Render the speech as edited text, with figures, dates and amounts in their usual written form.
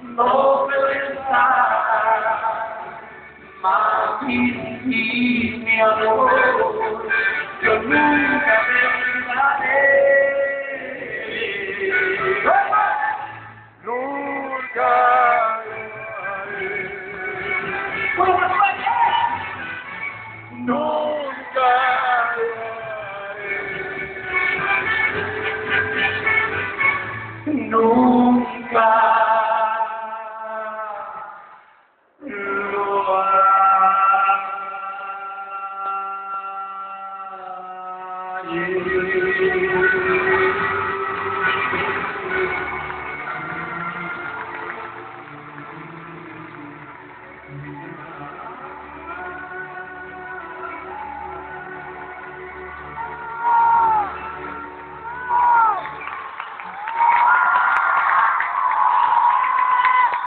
No pensar más en ti, mi amor, yo nunca me